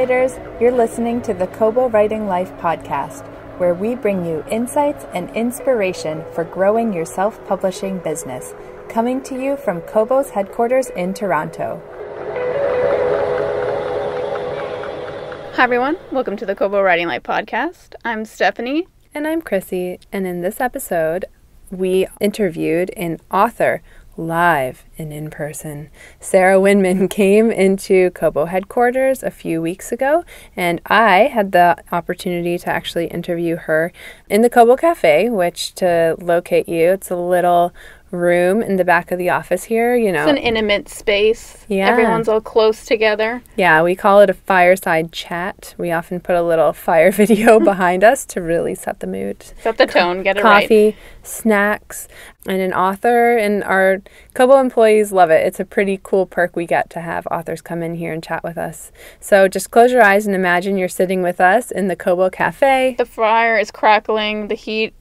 writers, you're listening to the Kobo Writing Life podcast, where we bring you insights and inspiration for growing your self-publishing business, coming to you from Kobo's headquarters in Toronto. Hi everyone, welcome to the Kobo Writing Life podcast. I'm Stephanie. And I'm Chrissy, and in this episode, we interviewed an author live and in person. Sarah Winman came into Kobo headquarters a few weeks ago, and I had the opportunity to actually interview her in the Kobo Cafe, which, to locate you, it's a little room in the back of the office here, you know. It's an intimate space. Yeah. Everyone's all close together. Yeah, we call it a fireside chat. We often put a little fire video behind us to really set the mood. Set the tone, get it right. Coffee, snacks, and an author, and our Kobo employees love it. It's a pretty cool perk we get to have authors come in here and chat with us. So just close your eyes and imagine you're sitting with us in the Kobo Cafe. The fryer is crackling, the heat.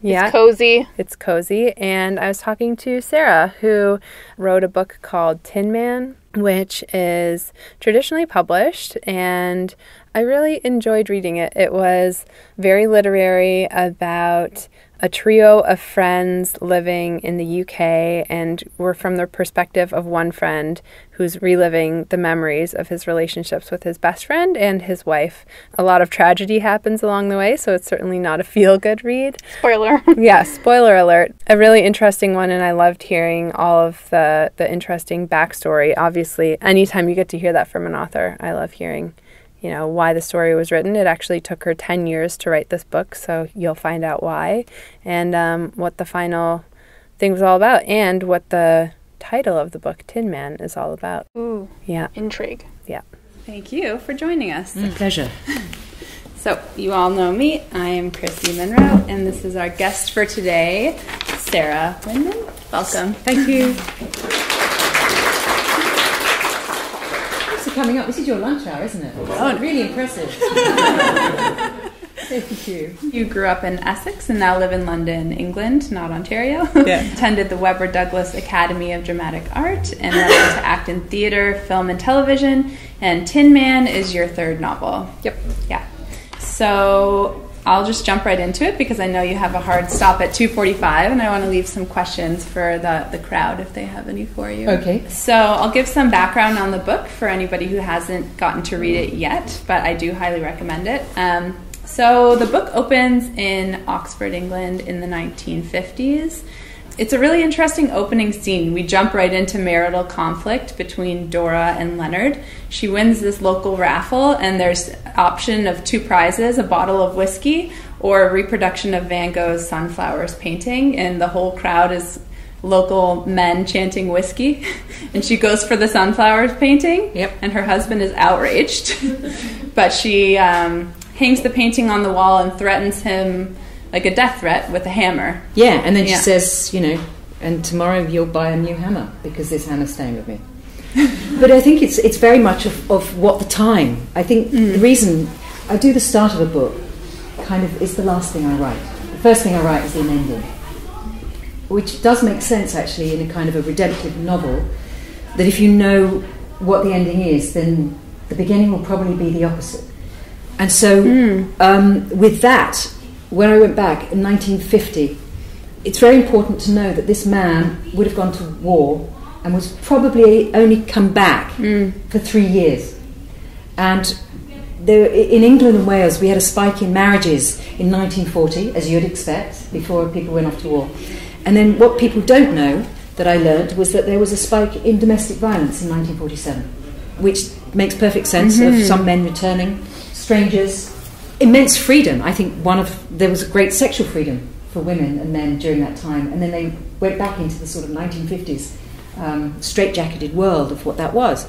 Yeah. It's cozy. It's cozy. And I was talking to Sarah, who wrote a book called Tin Man, which is traditionally published, and I really enjoyed reading it. It was very literary, about a trio of friends living in the UK, and we're from the perspective of one friend who's reliving the memories of his relationships with his best friend and his wife. A lot of tragedy happens along the way, so it's certainly not a feel-good read. Spoiler. Yeah, spoiler alert. A really interesting one, and I loved hearing all of the interesting backstory. Obviously, anytime you get to hear that from an author, I love hearing, you know, why the story was written. It actually took her 10 years to write this book, so you'll find out why, and what the final thing was all about, and what the title of the book, Tin Man, is all about. Ooh, yeah. Intrigue. Yeah. Thank you for joining us. Pleasure. So, you all know me. I am Chrissy Monroe, and this is our guest for today, Sarah Winman. Welcome. Thank you. Coming up. This is your lunch hour, isn't it? Oh, really impressive. Thank you. You grew up in Essex and now live in London, England, not Ontario. Yeah. Attended the Weber Douglas Academy of Dramatic Art and went on to act in theater, film, and television. And Tin Man is your third novel. Yep. Yeah. So I'll just jump right into it because I know you have a hard stop at 2:45, and I want to leave some questions for the crowd if they have any for you. Okay. So I'll give some background on the book for anybody who hasn't gotten to read it yet, but I do highly recommend it. So the book opens in Oxford, England in the 1950s. It's a really interesting opening scene. We jump right into marital conflict between Dora and Leonard. She wins this local raffle, and there's option of two prizes, a bottle of whiskey or a reproduction of Van Gogh's Sunflowers painting, and the whole crowd is local men chanting whiskey, and she goes for the Sunflowers painting. Yep. And her husband is outraged, but she hangs the painting on the wall and threatens him like a death threat with a hammer. Yeah, and then she says, you know, and tomorrow you'll buy a new hammer because this hammer's staying with me. But I think it's very much of what the time. I think the reason I do the start of a book kind of is the last thing I write. The first thing I write is an ending, which does make sense actually in a kind of a redemptive novel, that if you know what the ending is, then the beginning will probably be the opposite. And so with that, when I went back in 1950, it's very important to know that this man would have gone to war and was probably only come back for 3 years. And there, in England and Wales, we had a spike in marriages in 1940, as you'd expect, before people went off to war. And then what people don't know that I learned was that there was a spike in domestic violence in 1947, which makes perfect sense of some men returning, strangers. Immense freedom. I think there was a great sexual freedom for women and men during that time, and then they went back into the sort of 1950s straitjacketed world of what that was.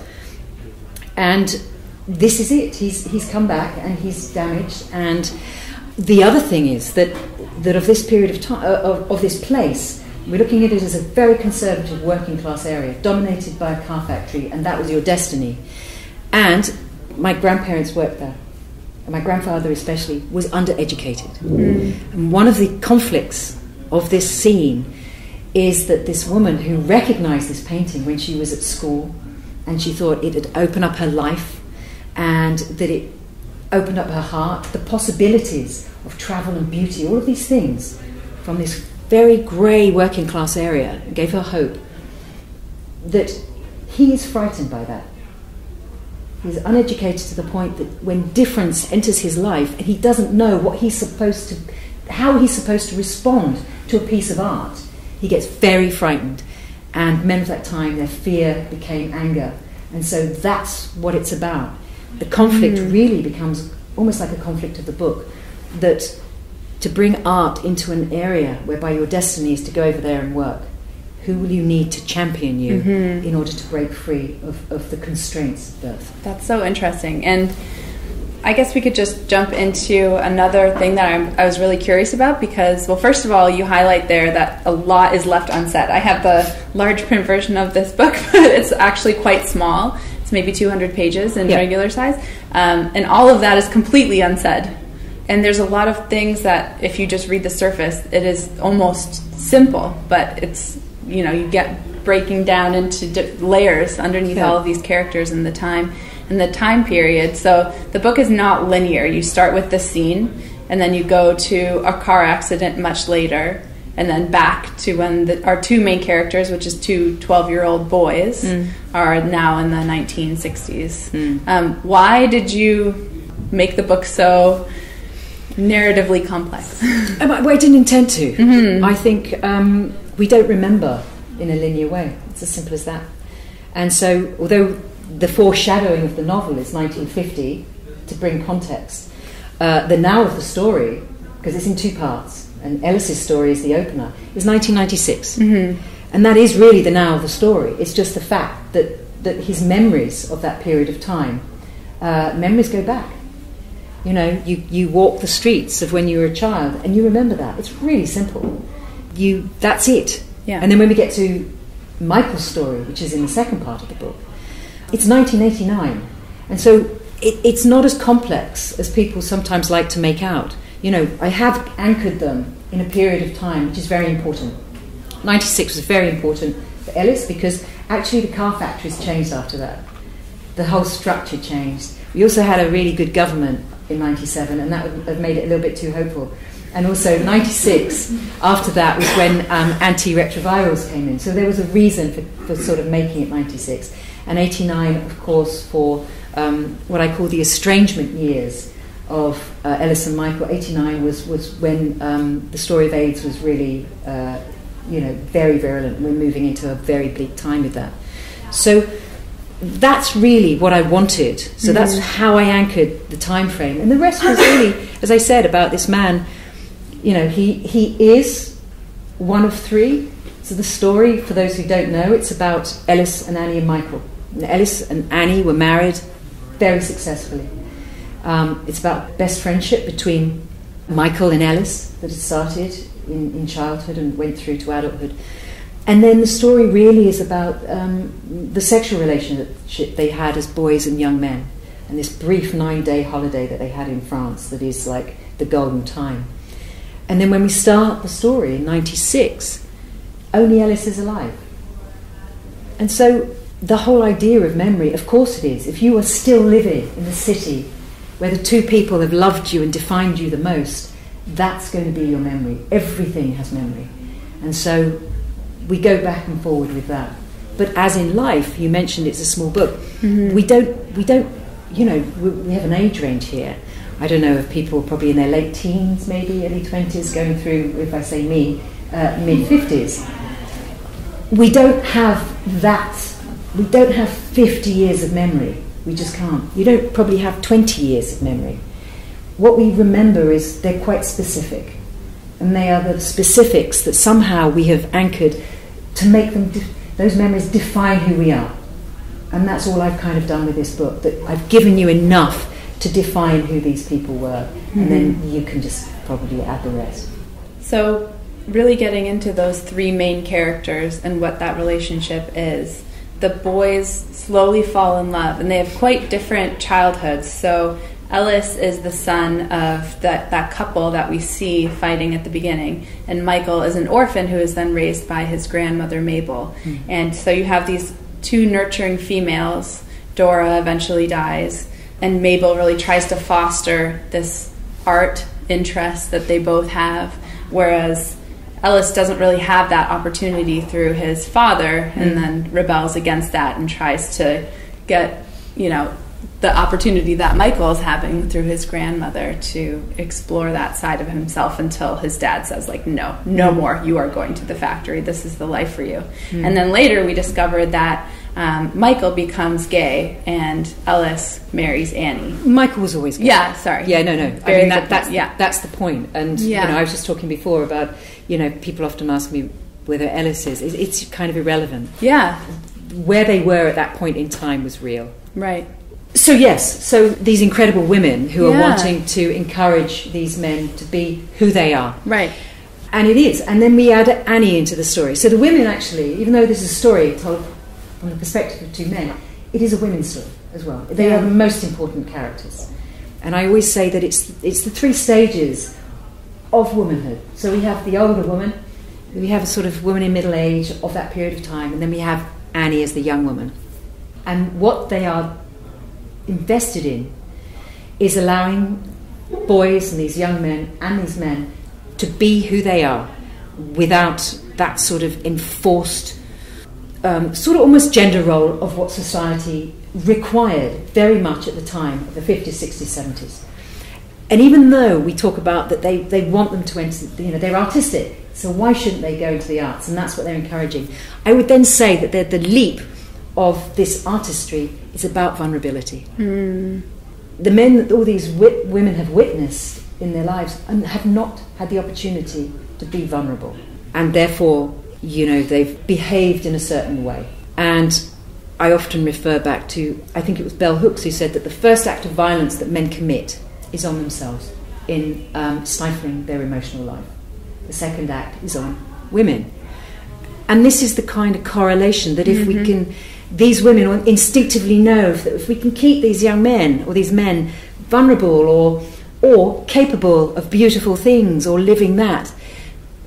And this is it. He's come back and he's damaged. And the other thing is that of this period of time, of this place, we're looking at it as a very conservative working class area, dominated by a car factory, and that was your destiny. And my grandparents worked there. My grandfather especially was undereducated. And one of the conflicts of this scene is that this woman who recognised this painting when she was at school, and she thought it had opened up her life, and that it opened up her heart, the possibilities of travel and beauty, all of these things from this very grey working class area, gave her hope. That he is frightened by that. He's uneducated to the point that when difference enters his life, and he doesn't know what he's supposed to, how he's supposed to respond to a piece of art, he gets very frightened. And men of that time, their fear became anger. And so that's what it's about. The conflict really becomes almost like a conflict of the book, that to bring art into an area whereby your destiny is to go over there and work, who will you need to champion you in order to break free of the constraints of birth? That's so interesting. And I guess we could just jump into another thing that I was really curious about because, well, first of all, you highlight there that a lot is left unsaid. I have the large print version of this book, but it's actually quite small. It's maybe 200 pages in regular size. And all of that is completely unsaid. And there's a lot of things that, if you just read the surface, it is almost simple, but it's, you know, you get breaking down into layers underneath all of these characters in the time. And the time period, so the book is not linear. You start with the scene, and then you go to a car accident much later, and then back to when our two main characters, which is two 12-year-old boys, are now in the 1960s. Why did you make the book so narratively complex? Well, I didn't intend to. I think we don't remember in a linear way. It's as simple as that. And so, although the foreshadowing of the novel is 1950, to bring context. The now of the story, because it's in two parts, and Ellis's story is the opener, is 1996. And that is really the now of the story. It's just the fact that his memories of that period of time, memories go back. You know, you walk the streets of when you were a child, and you remember that. It's really simple. That's it. And then when we get to Michael's story, which is in the second part of the book, it's 1989, and so it's not as complex as people sometimes like to make out. You know, I have anchored them in a period of time which is very important. 96 was very important for Ellis because actually the car factories changed after that. The whole structure changed. We also had a really good government in 97, and that would have made it a little bit too hopeful. And also 96, after that, was when antiretrovirals came in. So there was a reason for sort of making it 96. And 89, of course, for what I call the estrangement years of Ellis and Michael. 89 was when the story of AIDS was really, you know, very virulent. We're moving into a very bleak time with that. So that's really what I wanted. So that's how I anchored the time frame. And the rest was really, as I said, about this man. You know, he is one of three. So the story, for those who don't know, it's about Ellis and Annie and Michael. And Ellis and Annie were married very successfully. It's about best friendship between Michael and Ellis that had started in childhood and went through to adulthood. And then the story really is about the sexual relationship they had as boys and young men, and this brief 9-day holiday that they had in France that is like the golden time. And then when we start the story in 96... only Ellis is alive. And so the whole idea of memory, of course it is. If you are still living in the city where the two people have loved you and defined you the most, that's going to be your memory. Everything has memory. And so we go back and forward with that. But as in life, you mentioned it's a small book. We don't, you know, we have an age range here. I don't know if people are probably in their late teens, maybe early 20s, going through, if I say me, mid-50s. We don't have that. We don't have 50 years of memory. We just can't. You don't probably have 20 years of memory. What we remember is they're quite specific. And they are the specifics that somehow we have anchored to make them those memories define who we are. And that's all I've kind of done with this book, that I've given you enough to define who these people were. And then you can just probably add the rest. So really getting into those three main characters and what that relationship is. The boys slowly fall in love, and they have quite different childhoods. So Ellis is the son of that couple that we see fighting at the beginning, and Michael is an orphan who is then raised by his grandmother, Mabel. And so you have these two nurturing females. Dora eventually dies, and Mabel really tries to foster this art interest that they both have, whereas Ellis doesn't really have that opportunity through his father, and then rebels against that and tries to get, you know, the opportunity that Michael is having through his grandmother to explore that side of himself, until his dad says, like, no, no more, you are going to the factory, this is the life for you. And then later we discovered that Michael becomes gay and Ellis marries Annie. Michael was always gay. Yeah, sorry. Yeah, no, no. I mean, that's the point. And, you know, I was just talking before about, you know, people often ask me whether Ellis is. It's kind of irrelevant. Yeah. Where they were at that point in time was real. Right. So, yes, so these incredible women who are wanting to encourage these men to be who they are. Right. And it is. And then we add Annie into the story. So the women actually, even though this is a story told from the perspective of two men, it is a women's story as well. They are the most important characters. And I always say that it's the three stages of womanhood. So we have the older woman, we have a sort of woman in middle age of that period of time, and then we have Annie as the young woman. And what they are invested in is allowing boys and these young men and these men to be who they are without that sort of enforced sort of almost gender role of what society required very much at the time of the 50s, 60s, 70s. And even though we talk about that they want them to enter, you know, they're artistic, so why shouldn't they go into the arts? And that's what they're encouraging. I would then say that the leap of this artistry is about vulnerability. The men that all these women have witnessed in their lives and have not had the opportunity to be vulnerable, and therefore, you know, they've behaved in a certain way. And I often refer back to, I think it was Bell Hooks who said that the first act of violence that men commit is on themselves in stifling their emotional life. The second act is on women. And this is the kind of correlation that if we can, these women instinctively know that if we can keep these young men or these men vulnerable or capable of beautiful things or living that,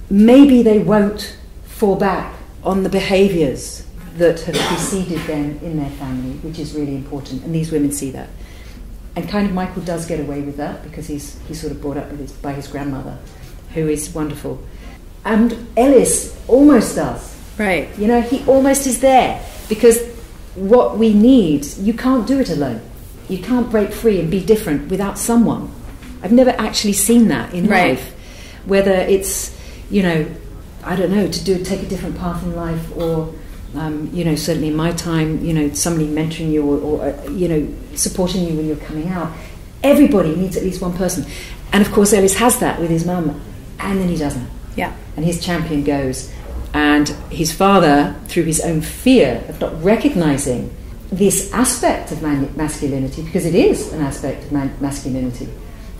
maybe they won't fall back on the behaviours that have preceded them in their family, which is really important, and these women see that. And kind of Michael does get away with that because he's sort of brought up with by his grandmother, who is wonderful. And Ellis almost does. Right. You know, he almost is there, because what we need, you can't do it alone. You can't break free and be different without someone. I've never actually seen that in life, whether it's, you know, I don't know, to take a different path in life, or you know, certainly in my time, you know, somebody mentoring you or you know, supporting you when you're coming out. Everybody needs at least one person, and of course Ellis has that with his mum, and then he doesn't. Yeah. And his champion goes, and his father, through his own fear of not recognising this aspect of masculinity, because it is an aspect of masculinity,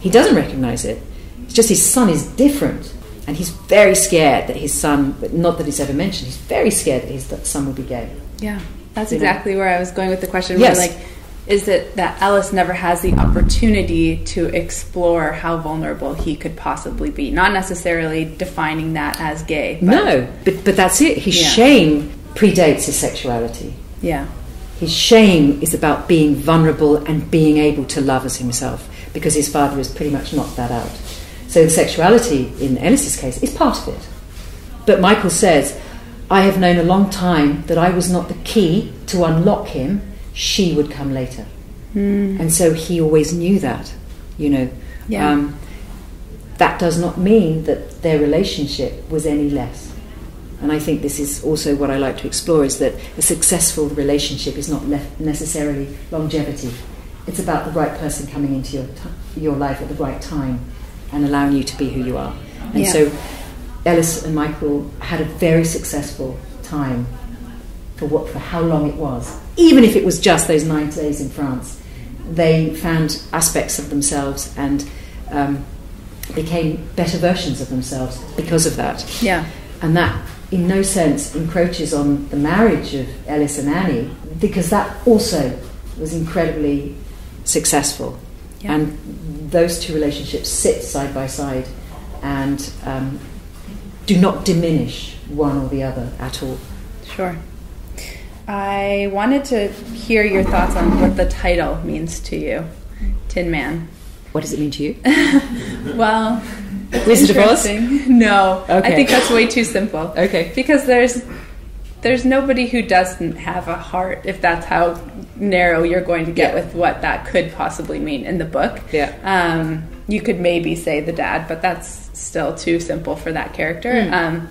he doesn't recognise it. It's just his son is different. And he's very scared that his son, but not that he's ever mentioned, he's very scared that his son will be gay. Yeah, that's exactly where I was going with the question. Yes. Like, is it that Ellis never has the opportunity to explore how vulnerable he could possibly be? Not necessarily defining that as gay. But no, but that's it. His shame predates his sexuality. Yeah. His shame is about being vulnerable and being able to love as himself, because his father has pretty much knocked that out. So the sexuality, in Ellis's case, is part of it. But Michael says, I have known a long time that I was not the key to unlock him. She would come later. And so he always knew that, you know. Yeah. That does not mean that their relationship was any less. And I think this is also what I like to explore, is that a successful relationship is not necessarily longevity. It's about the right person coming into your life at the right time, and allowing you to be who you are. And so Ellis and Michael had a very successful time for how long it was. Even if it was just those 9 days in France, they found aspects of themselves and became better versions of themselves because of that. Yeah. And that in no sense encroaches on the marriage of Ellis and Annie, because that also was incredibly successful. Yeah. And those two relationships sit side by side and do not diminish one or the other at all. Sure. I wanted to hear your thoughts on what the title means to you. Tin Man. What does it mean to you? Well, Wizard of Oz? No. Okay. I think that's way too simple. Okay. Because there's nobody who doesn't have a heart, if that's how narrow you're going to get with what that could possibly mean in the book. Yeah. You could maybe say the dad, but that's still too simple for that character. Mm.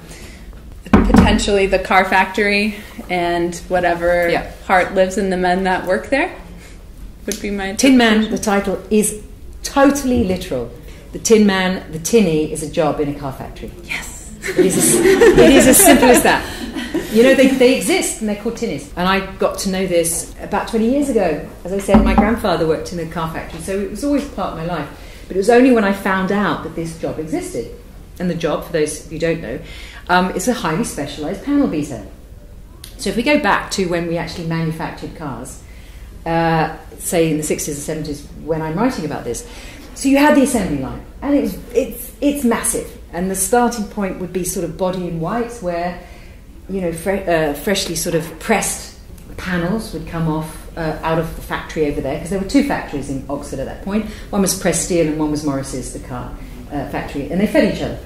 Potentially the car factory and whatever heart lives in the men that work there would be my... Tin Man, the title, is totally literal. The Tin Man, the tinny, is a job in a car factory. Yes. It is as simple as that. You know, they exist and they're called tinnies. And I got to know this about 20 years ago. As I said, my grandfather worked in a car factory, so it was always part of my life. But it was only when I found out that this job existed. And the job, for those who don't know, is a highly specialised panel beater. So if we go back to when we actually manufactured cars, say in the 60s or 70s, when I'm writing about this, so you had the assembly line, and it's massive. And the starting point would be sort of body in whites, where freshly sort of pressed panels would come off out of the factory over there, because there were two factories in Oxford at that point. One was Press Steel and one was Morris's, the car factory, and they fed each other.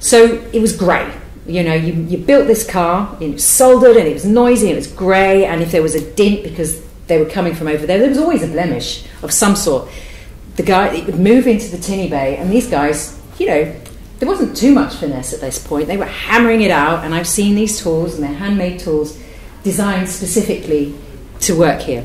So it was grey. You built this car, and it was soldered, and it was noisy, and it was grey, and if there was a dint because they were coming from over there, there was always a blemish of some sort. It would move into the tinny bay, and these guys, there wasn't too much finesse at this point. They were hammering it out, and I've seen these tools, and they're handmade tools designed specifically to work here.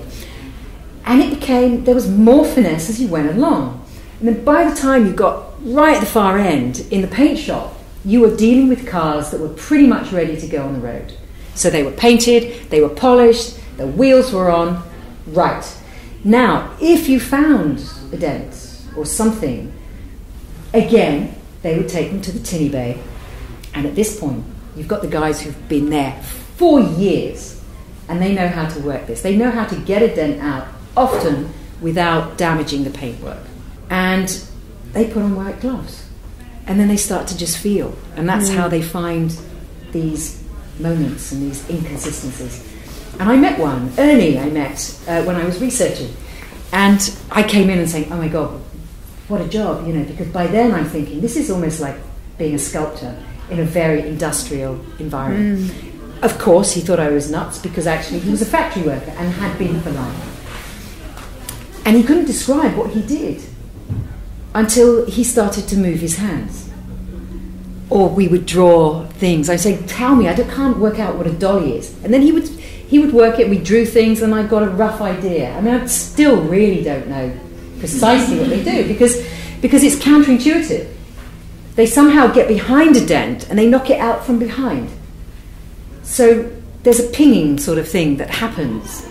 And there was more finesse as you went along. And then by the time you got right at the far end, in the paint shop, you were dealing with cars that were pretty much ready to go on the road. So they were painted, they were polished, the wheels were on, right. Now, if you found a dent or something, again, they would take them to the tinny bay. And at this point, you've got the guys who've been there for years, and they know how to work this. They know how to get a dent out, often without damaging the paintwork. And they put on white gloves, and then they start to just feel. And that's how they find these moments and these inconsistencies. And I met one, Ernie, I met when I was researching. And I came in and saying, oh my God, what a job, because by then I'm thinking, this is almost like being a sculptor in a very industrial environment. Mm. Of course, he thought I was nuts, because actually he was a factory worker and had been for life. And he couldn't describe what he did until he started to move his hands. Or we would draw things. I'd say, tell me, I can't work out what a dolly is. And then he would work it, we drew things, and I got a rough idea. I mean, I still really don't know precisely what they do, because it's counterintuitive. They somehow get behind a dent and they knock it out from behind. So there's a pinging sort of thing that happens,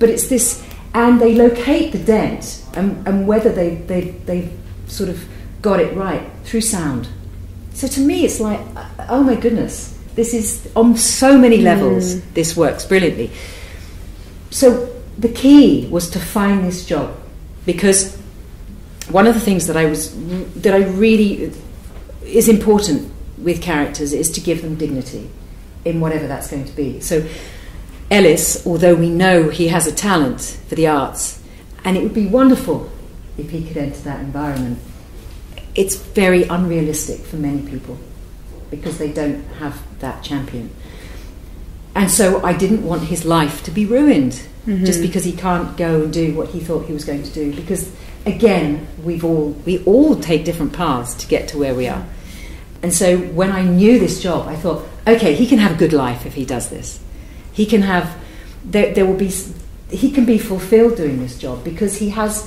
but it's this, and they locate the dent and whether they've sort of got it right through sound. So to me it's like, oh my goodness, this is on so many levels, this works brilliantly. So the key was to find this job, because one of the things that I really is important with characters is to give them dignity in whatever that's going to be. So Ellis, although we know he has a talent for the arts, and it would be wonderful if he could enter that environment, it's very unrealistic for many people because they don't have that champion. And so I didn't want his life to be ruined just because he can't go and do what he thought he was going to do, because again, we all take different paths to get to where we are. And so when I knew this job, I thought, okay, he can have a good life if he does this. He can have, he can be fulfilled doing this job, because he has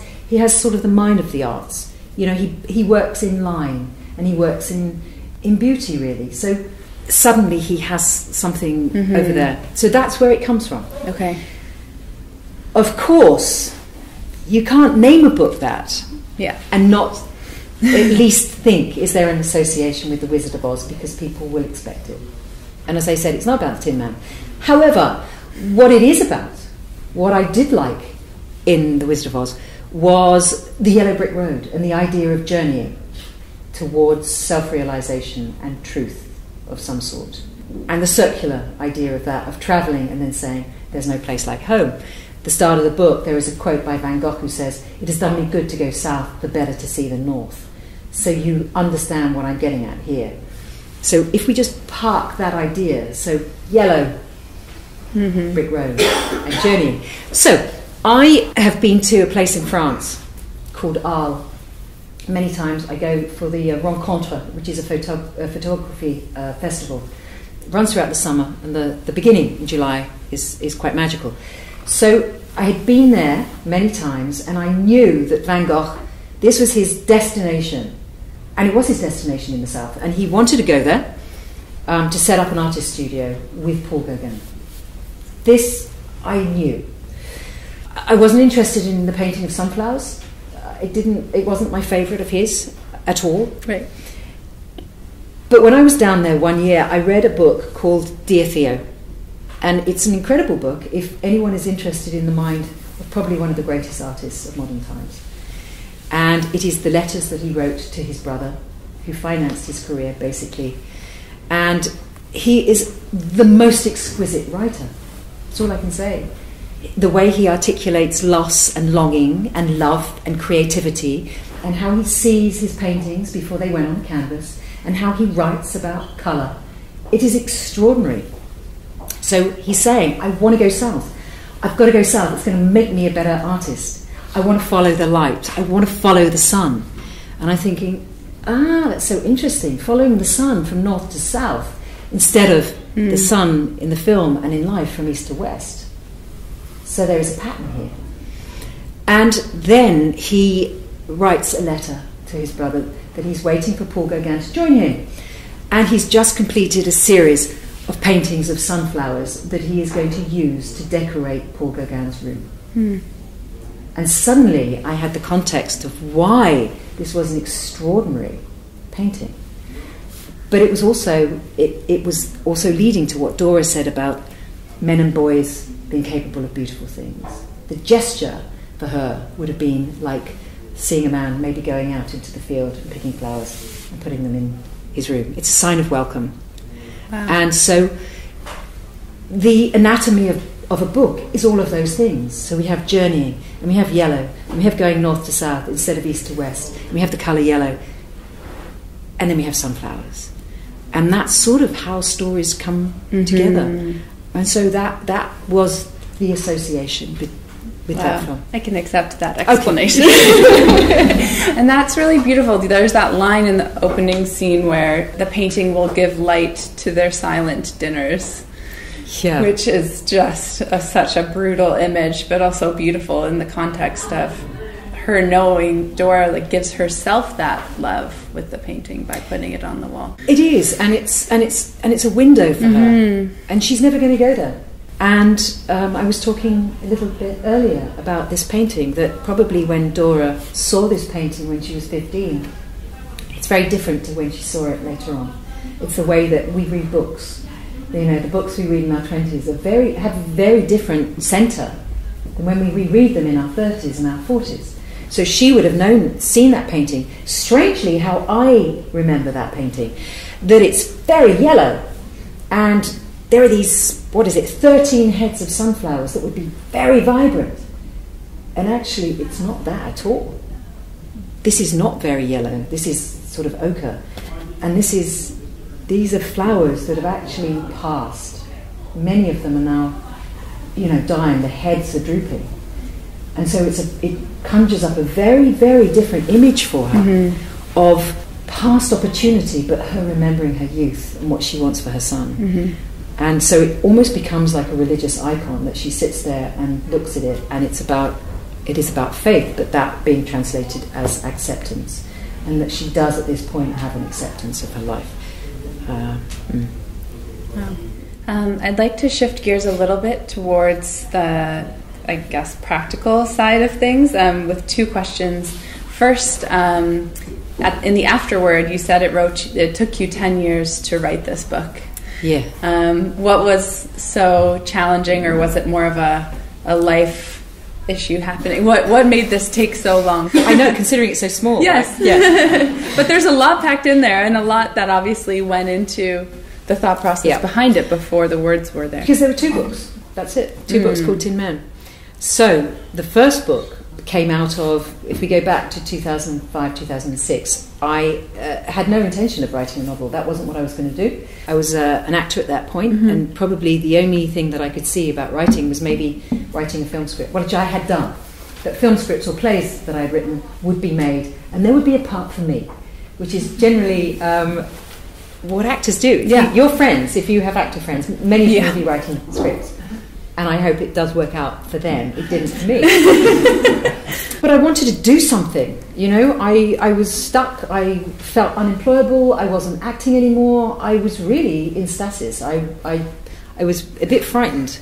sort of the mind of the arts. He works in line, and he works in beauty, really. So suddenly he has something over there. So that's where it comes from. Okay. Of course, you can't name a book that and not at least think, is there an association with The Wizard of Oz? Because people will expect it. And as I said, it's not about the Tin Man. However, what it is about, what I did like in The Wizard of Oz, was the yellow brick road and the idea of journeying towards self-realisation and truth of some sort. And the circular idea of that, of travelling and then saying, there's no place like home. the start of the book, there is a quote by Van Gogh who says, "It has done me good to go south, but better to see the north." So you understand what I'm getting at here. So if we just park that idea, so yellow, brick road, and journeying. So I have been to a place in France called Arles. Many times I go for the Rencontre, which is a photography festival. It runs throughout the summer, and the beginning in July is quite magical. So I had been there many times, and I knew that Van Gogh, this was his destination, and it was his destination in the South, and he wanted to go there to set up an artist studio with Paul Gauguin. This I knew. I wasn't interested in the painting of sunflowers. It wasn't my favourite of his at all. Right. But when I was down there one year, I read a book called Dear Theo, and it's an incredible book if anyone is interested in the mind of probably one of the greatest artists of modern times. And it is the letters that he wrote to his brother, who financed his career, basically. And he is the most exquisite writer. That's all I can say. The way he articulates loss and longing and love and creativity, and how he sees his paintings before they went on the canvas, and how he writes about colour. It is extraordinary. So he's saying, I want to go south. I've got to go south. It's going to make me a better artist. I want to follow the light. I want to follow the sun. And I'm thinking, ah, that's so interesting, following the sun from north to south, instead of the sun in the film and in life from east to west. So there is a pattern here. And then he writes a letter to his brother that he's waiting for Paul Gauguin to join him. And he's just completed a series of paintings of sunflowers that he is going to use to decorate Paul Gauguin's room. And suddenly I had the context of why this was an extraordinary painting. But it was also, it was also leading to what Dora said about men and boys being capable of beautiful things. The gesture for her would have been like seeing a man maybe going out into the field and picking flowers and putting them in his room. It's a sign of welcome. Wow. And so the anatomy of a book is all of those things. So we have journeying, and we have yellow, and we have going north to south instead of east to west, and we have the colour yellow, and then we have sunflowers. And that's sort of how stories come together. And so that was the association with that film. I can accept that explanation. Okay. And that's really beautiful. There's that line in the opening scene where the painting will give light to their silent dinners. Yeah. Which is just such a brutal image, but also beautiful in the context of her knowing Dora gives herself that love with the painting by putting it on the wall. It is, and it's a window for her, and she's never going to go there. And I was talking a little bit earlier about this painting, that probably when Dora saw this painting when she was 15, it's very different to when she saw it later on. It's the way that we read books. You know, the books we read in our 20s have a very different centre than when we reread them in our 30s and our 40s. So she would have seen that painting. Strangely, how I remember that painting, that it's very yellow, and there are these, 13 heads of sunflowers that would be very vibrant. And actually, it's not that at all. This is not very yellow. This is sort of ochre. And these are flowers that have actually passed. Many of them are now, dying. The heads are drooping. And so it conjures up a very, very different image for her of past opportunity, but her remembering her youth and what she wants for her son. And so it almost becomes like a religious icon, that she sits there and looks at it, and it is about faith, but that being translated as acceptance, and that she does at this point have an acceptance of her life. Wow. I'd like to shift gears a little bit towards the, I guess, practical side of things with two questions. First, in the afterword, you said it took you 10 years to write this book. Yeah. What was so challenging, or was it more of a life issue happening? What made this take so long? I know, considering it's so small. Yes. Right? Yes. But there's a lot packed in there, and a lot that obviously went into the thought process behind it before the words were there. Because there were two books. That's it. Two books called Tin Man. So the first book came out of, if we go back to 2005, 2006, I had no intention of writing a novel. That wasn't what I was going to do. I was an actor at that point, mm-hmm. and probably the only thing that I could see about writing was maybe writing a film script, which I had done. That film scripts or plays that I had written would be made, and there would be a part for me, which is generally what actors do. Yeah. Your friends, if you have actor friends, many of you will be writing scripts. And I hope it does work out for them. It didn't for me. But I wanted to do something, you know. I was stuck. I felt unemployable. I wasn't acting anymore. I was really in stasis. I was a bit frightened.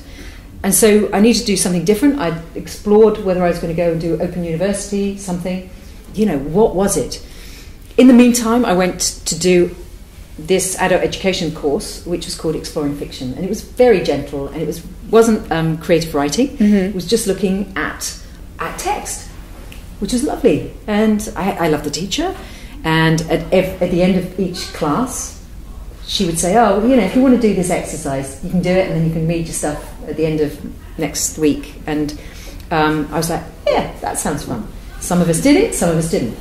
And so I needed to do something different. I explored whether I was going to go and do Open University, something. You know, what was it? In the meantime, I went to do this adult education course, which was called Exploring Fiction, and it was very gentle, and it wasn't creative writing. Mm-hmm. It was just looking at text, which was lovely, and I loved the teacher. And at the end of each class, she would say, "Oh, you know, if you want to do this exercise, you can do it, and then you can read your stuff at the end of next week." And I was like, "Yeah, that sounds fun." Some of us did it, some of us didn't,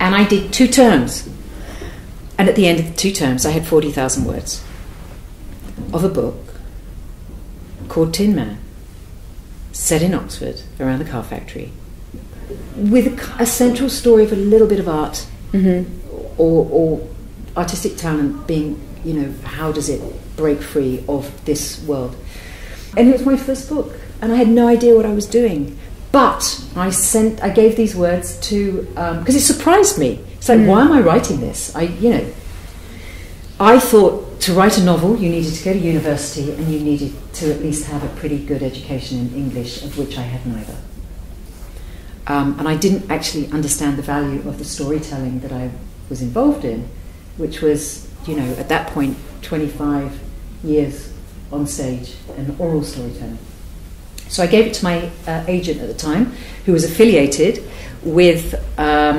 and I did 2 terms. And at the end of the 2 terms, I had 40,000 words of a book called Tin Man, set in Oxford, around the car factory, with a central story of a little bit of art, mm-hmm. or artistic talent being, you know, how does it break free of this world? And it was my first book, and I had no idea what I was doing. But I gave these words to, because it surprised me. It's like, why am I writing this? I thought to write a novel, you needed to go to university and you needed to at least have a pretty good education in English, of which I had neither. And I didn't actually understand the value of the storytelling that I was involved in, which was, you know, at that point, 25 years on stage and oral storytelling. So I gave it to my agent at the time, who was affiliated with a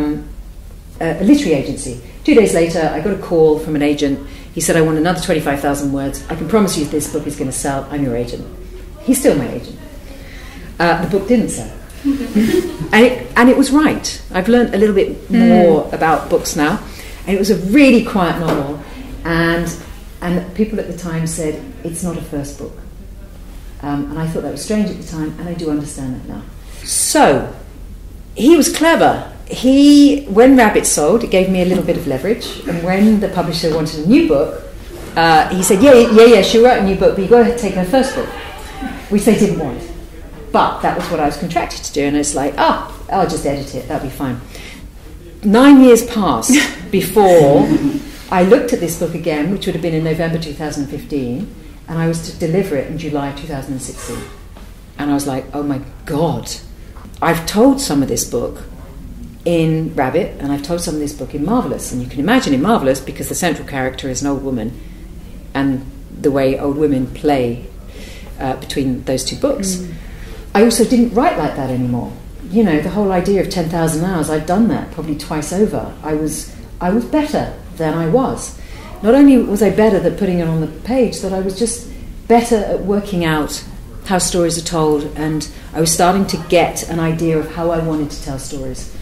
literary agency. 2 days later, I got a call from an agent. He said, "I want another 25,000 words. I can promise you this book is going to sell. I'm your agent." He's still my agent. The book didn't sell. and it was right. I've learned a little bit more about books now. And it was a really quiet novel. And people at the time said, "It's not a first book." And I thought that was strange at the time, and I do understand that now. So, he was clever. When Rabbit sold, it gave me a little bit of leverage, and when the publisher wanted a new book, he said, yeah, she'll write a new book, but you've got to take her first book, which they didn't want. But that was what I was contracted to do, and it's like, I'll just edit it, that'll be fine. 9 years passed before I looked at this book again, which would have been in November 2015, and I was to deliver it in July 2016. And I was like, oh my God, I've told some of this book in Rabbit, and I've told some of this book in Marvelous, and you can imagine in Marvelous, because the central character is an old woman, and the way old women play between those 2 books. I also didn't write like that anymore. You know, the whole idea of 10,000 hours, I've done that probably twice over. I was better than I was. Not only was I better at putting it on the page, that I was just better at working out how stories are told, and I was starting to get an idea of how I wanted to tell stories.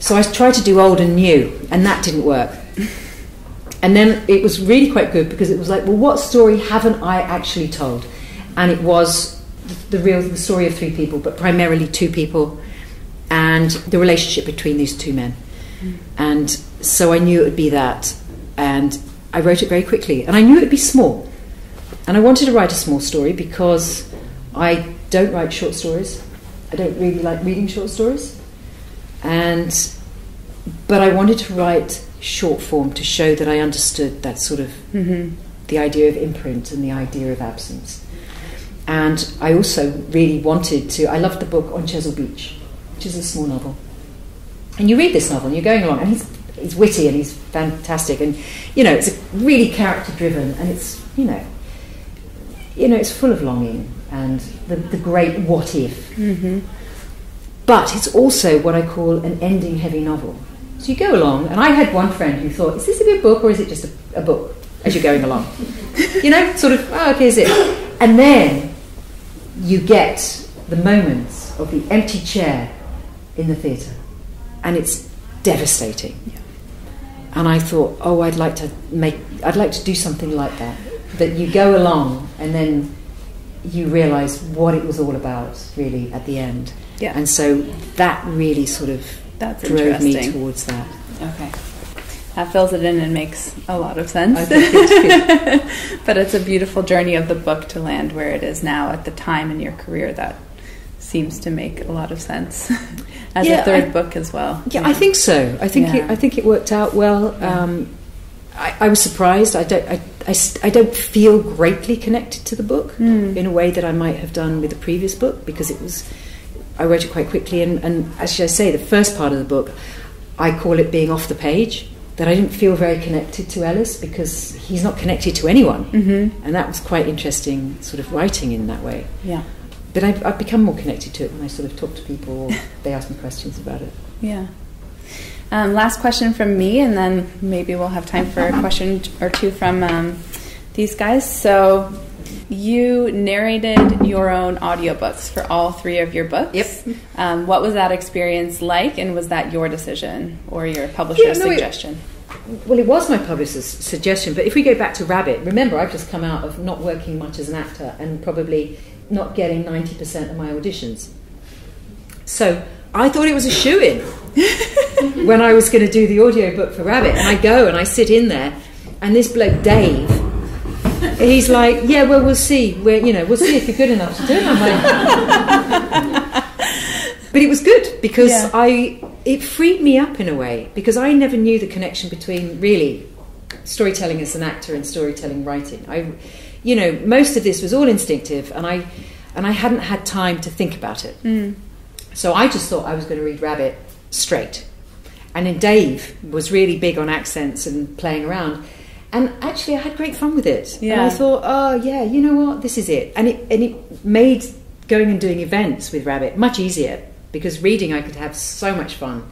So I tried to do old and new, and that didn't work. And then it was really quite good, because it was like, well, what story haven't I actually told? And it was the story of 3 people, but primarily 2 people, and the relationship between these 2 men. And so I knew it would be that. And I wrote it very quickly, and I knew it would be small, and I wanted to write a small story because I don't write short stories. I don't really like reading short stories, but I wanted to write short form to show that I understood that sort of the idea of imprint and the idea of absence. And I also really wanted to. I loved the book On Chesil Beach, which is a small novel, and you read this novel and you're going along, and he's witty and he's fantastic, and you know, it's really character driven, and it's it's full of longing and the great what if. But it's also what I call an ending heavy novel. So you go along, and I had one friend who thought, is this a good book or is it just a book, as you're going along? You know, sort of, oh, okay, is it? And then you get the moments of the empty chair in the theatre, and it's devastating. Yeah. And I thought, oh, I'd like to do something like that. That you go along and then you realise what it was all about, really, at the end. Yeah. And so that really sort of drove me towards that. Okay. That fills it in and makes a lot of sense. I think it's good. But it's a beautiful journey of the book to land where it is now at the time in your career. That seems to make a lot of sense as a third book as well. Yeah, I think so. I think it worked out well. Yeah. I was surprised. I don't feel greatly connected to the book in a way that I might have done with the previous book, because it was, I wrote it quite quickly, and as I say, the first part of the book, I call it being off the page. That I didn't feel very connected to Ellis because he's not connected to anyone. Mm-hmm. And that was quite interesting sort of writing in that way. Yeah. But I've become more connected to it when I sort of talk to people or they ask me questions about it. Yeah. Last question from me, and then maybe we'll have time for a question or two from these guys. So you narrated your own audiobooks for all three of your books. Yep. What was that experience like, and was that your decision or your publisher's suggestion? Well, it was my publisher's suggestion, but if we go back to Rabbit, remember I've just come out of not working much as an actor and probably not getting 90% of my auditions. So I thought it was a shoo-in when I was going to do the audiobook for Rabbit, and I go and I sit in there, and this bloke, Dave, he's like, yeah, well, we'll see. We'll see if you're good enough to do it. I'm like, but it was good because it freed me up in a way, because I never knew the connection between really storytelling as an actor and storytelling writing. Most of this was all instinctive, and I hadn't had time to think about it. Mm. So I just thought I was going to read Rabbit straight, and then Dave was really big on accents and playing around. And actually, I had great fun with it. Yeah. And I thought, oh, yeah, you know what? This is it. And it made going and doing events with Rabbit much easier, because reading I could have so much fun.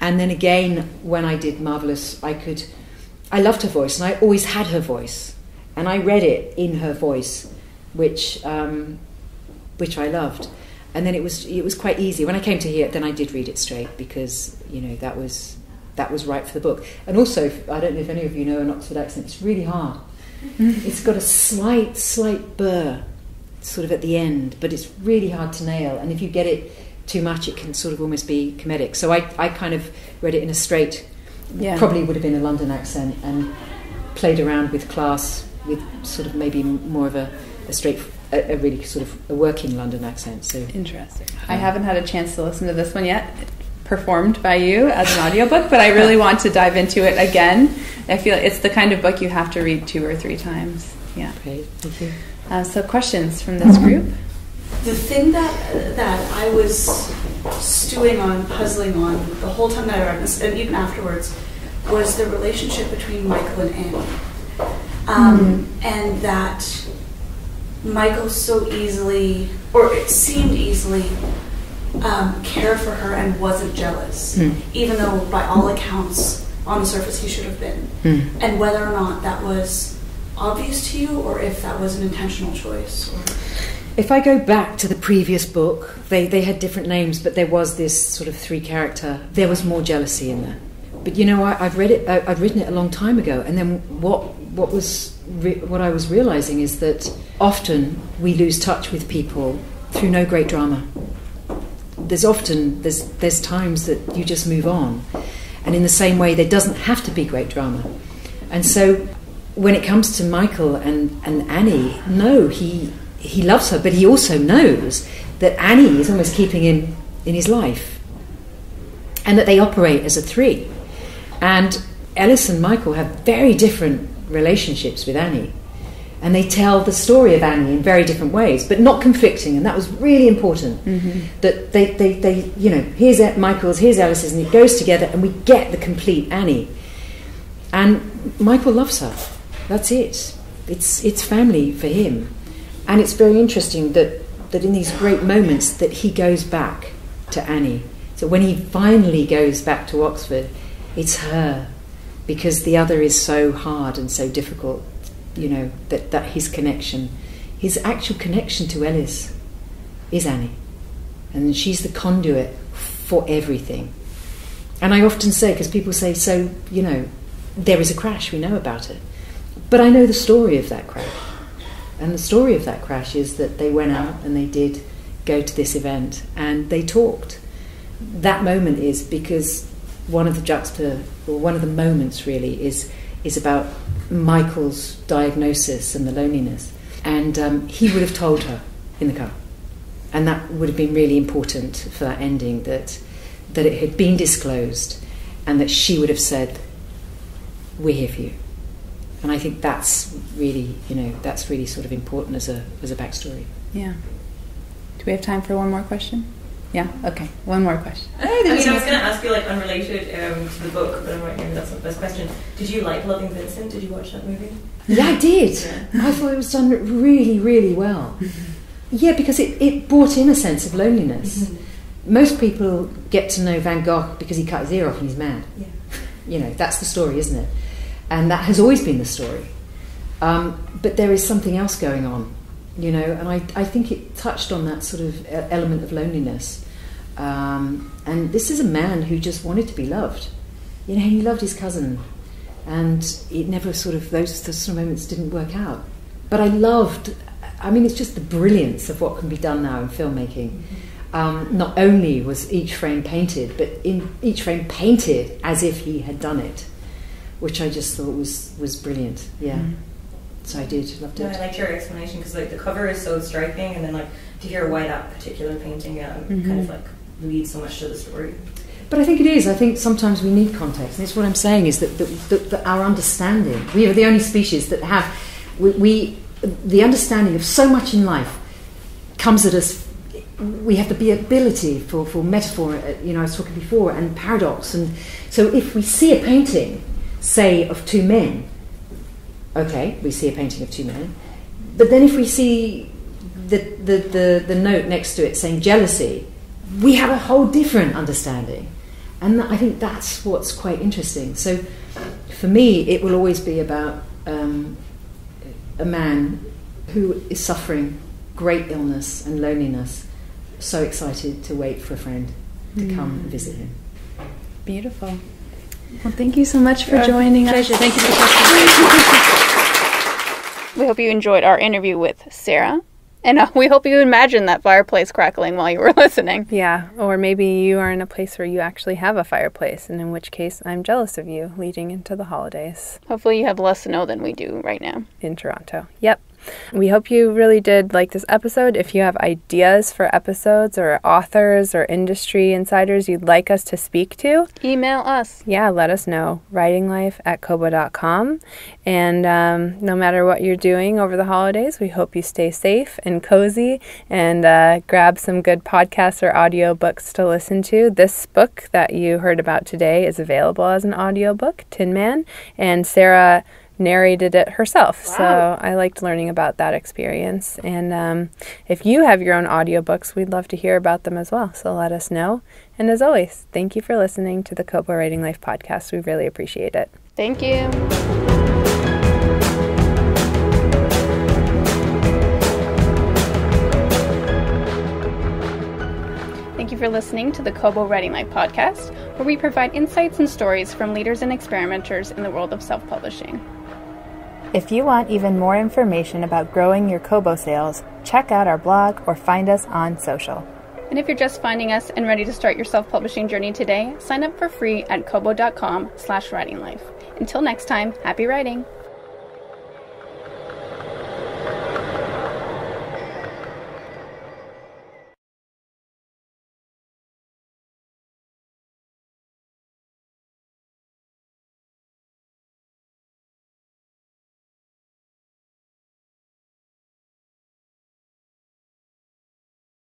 And then again, when I did Marvelous, I loved her voice, and I always had her voice. And I read it in her voice, which I loved. And then it was quite easy. When I came to here, then I did read it straight, because, that was right for the book. And also, I don't know if any of you know an Oxford accent, it's really hard. It's got a slight burr sort of at the end, but it's really hard to nail, and if you get it too much, it can sort of almost be comedic. So I kind of read it in a straight, probably would have been a London accent, and played around with class with sort of maybe more of a really sort of a working London accent. So interesting. I haven't had a chance to listen to this one yet, performed by you as an audiobook, but I really want to dive into it again. I feel it's the kind of book you have to read 2 or 3 times. Yeah. Great. Thank you. So questions from this group? The thing that I was stewing on, puzzling on the whole time that I read this, and even afterwards, was the relationship between Michael and Annie. And that Michael so easily, or it seemed easily, cared for her and wasn't jealous, even though by all accounts on the surface he should have been, and whether or not that was obvious to you or if that was an intentional choice. Or if I go back to the previous book, they had different names, but there was this sort of 3 character, there was more jealousy in there. But I've written it a long time ago, and then what I was realizing is that often we lose touch with people through no great drama. There's times that you just move on, and in the same way there doesn't have to be great drama. And so when it comes to Michael and Annie, no, he loves her, but he also knows that Annie is almost keeping him in his life, and that they operate as a 3. And Ellis and Michael have very different relationships with Annie, and they tell the story of Annie in very different ways, but not conflicting, and that was really important. Mm-hmm. That they here's Michael's, here's Alice's, and it goes together, and we get the complete Annie. And Michael loves her. That's it. It's family for him. And it's very interesting that in these great moments that he goes back to Annie. So when he finally goes back to Oxford, it's her, because the other is so hard and so difficult. That his connection, his actual connection to Ellis, is Annie. And she's the conduit for everything. And I often say, because people say, so, you know, there is a crash, we know about it. But I know the story of that crash. And the story of that crash is that they went out and they did go to this event and they talked. That moment is because one of the moments really is about Michael's diagnosis and the loneliness. And he would have told her in the car. And that would have been really important for that ending, that it had been disclosed and that she would have said, we're here for you. And I think that's really, you know, that's really sort of important as a backstory. Yeah. Do we have time for one more question? Yeah, okay, one more question. I was going to ask you, like, unrelated to the book, but I'm right here, that's not the best question. Did you like Loving Vincent? Did you watch that movie? Yeah, I did. Yeah. I thought it was done really, really well. Yeah, because it brought in a sense of loneliness. Mm-hmm. Most people get to know Van Gogh because he cut his ear off and he's mad. Yeah. You know, that's the story, isn't it? And that has always been the story. But there is something else going on. You know, and I think it touched on that sort of element of loneliness. And this is a man who just wanted to be loved. You know, he loved his cousin. And it never sort of, those sort of moments didn't work out. But I mean, it's just the brilliance of what can be done now in filmmaking. Mm-hmm. Not only was each frame painted, but each frame painted as if he had done it, which I just thought was brilliant, yeah. Mm-hmm. So I did, loved it. I liked your explanation, because like the cover is so striking, and then like to hear why that particular painting kind of like leads so much to the story. But I think it is. I think sometimes we need context, and it's what I'm saying is that our understanding, we are the only species that have the understanding of so much in life comes at us. We have the ability for metaphor. You know, I was talking before, and paradox, and so if we see a painting, say of two men. Okay, we see a painting of two men, but then if we see the note next to it saying jealousy, we have a whole different understanding, and I think that's what's quite interesting. So for me, it will always be about a man who is suffering great illness and loneliness, so excited to wait for a friend to come and visit him. Beautiful. Well, thank you so much for joining us. Pleasure. Thank you for coming. We hope you enjoyed our interview with Sarah. And we hope you imagined that fireplace crackling while you were listening. Yeah, or maybe you are in a place where you actually have a fireplace, and in which case I'm jealous of you leading into the holidays. Hopefully you have less snow than we do right now. In Toronto. Yep. We hope you really did like this episode. If you have ideas for episodes or authors or industry insiders you'd like us to speak to, email us. Yeah, let us know. writinglife@kobo.com. And no matter what you're doing over the holidays, we hope you stay safe and cozy and grab some good podcasts or audiobooks to listen to. This book that you heard about today is available as an audiobook, Tin Man, and Sarah narrated it herself. Wow. So I liked learning about that experience. And if you have your own audiobooks, we'd love to hear about them as well. So let us know. And as always, thank you for listening to the Kobo Writing Life podcast. We really appreciate it. Thank you. For listening to the Kobo Writing Life podcast, where we provide insights and stories from leaders and experimenters in the world of self-publishing. If you want even more information about growing your Kobo sales, check out our blog or find us on social. And if you're just finding us and ready to start your self-publishing journey today, sign up for free at kobo.com/writinglife. Until next time, happy writing!